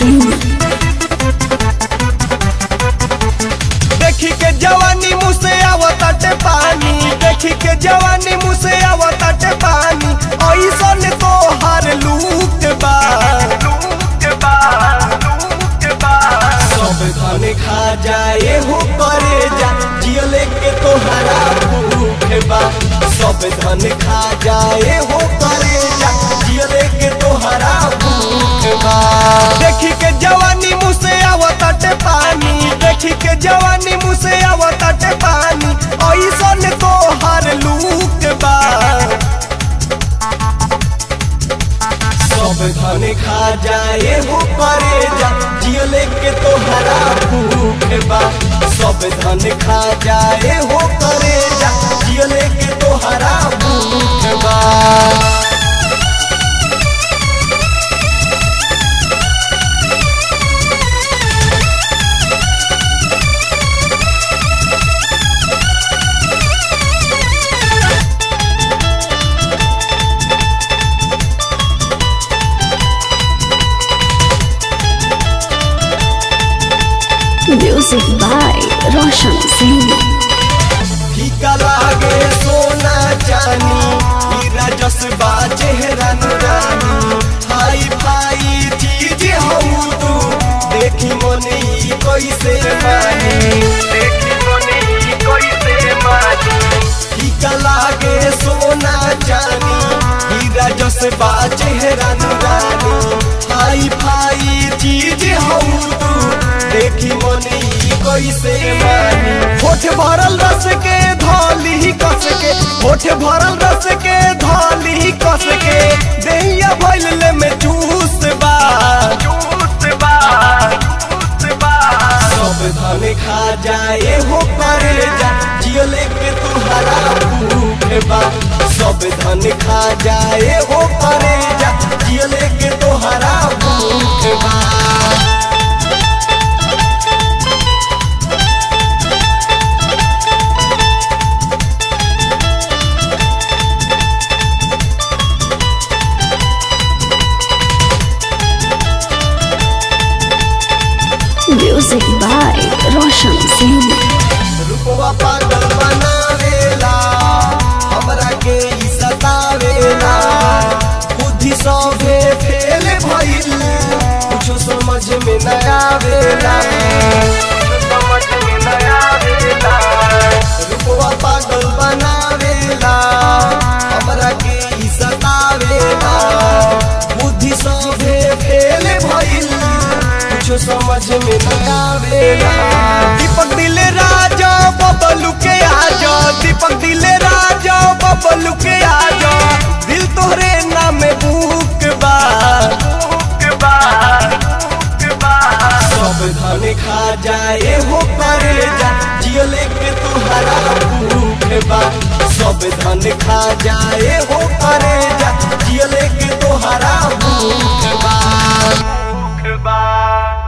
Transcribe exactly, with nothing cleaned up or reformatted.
सिंह। देखी के जवानी मुँह से आवता ते पानी, देखी के जवानी मुँह से आवता ते पानी, ऐसन तोहार लूट बा लूट बा लूट बा। सब खाने खा जाए हो परे जा, जियो लेके तोहरा भूख बा। सब धन खा जाए हो परे जा, जियो लेके तोहरा भूख बा। देखी के जवानी मुँह से आवता ते पानी, देखी के जवानी मुँह से आवता ते पानी, ऐसन तोहार लूट बा। सब धन खा जाए हो परे जा, जियो लेके तोहरा भूख बा। सब धन खा जाए हो परे जा, जियो लेके तोहरा भूख बा। Music by Roshan Singh. फीका लागे सोना चानी, हीरा जसबा चेहरा नुरानी, हाई फाई चीज हम तू, देखी मोने ई कैसे मानी, देखी मोने ई कैसे मानी। फीका लागे सोना चानी, हीरा जसबा चेहरा नुरानी, हाई फाई चीज हम तू, देखी मोने कैसे मानी। होठ भरल रस के धौली कस के, होठ भरल रस के धौली कस के, देहिया भैलले में चूस बा चूस बा चूस बा। सब धन खा जाए हो परे जा, जियो लेके तोहरा भूख बा। सब धन खा जाए हो परे जा, जियो लेके तोहरा भूख बा। Music by Roshan Singh. रूपवा पागल बनावेला, हमरा के ई सतावेला, बुद्धि सौभे फेल भइल, कुछ समझ में न आवेला, समझ में न आवेला। रूपवा पागल बनावेला, हमरा के ई सतावेला, बुद्धि सौभे फेल भइल, समझ में न आवेला। दीपक दिले राजा बबलू के आजा, दीपक दिले राजा बबलू के आजा, दिल तोहरे नाम में भूख बा भूख बा भूख बा। सब धन खा जाए हो परे जा, जियो लेके तोहरा भूख बा। सब धन खा जाए हो परे जा, जियो लेके तोहरा भूख बा भूख बा।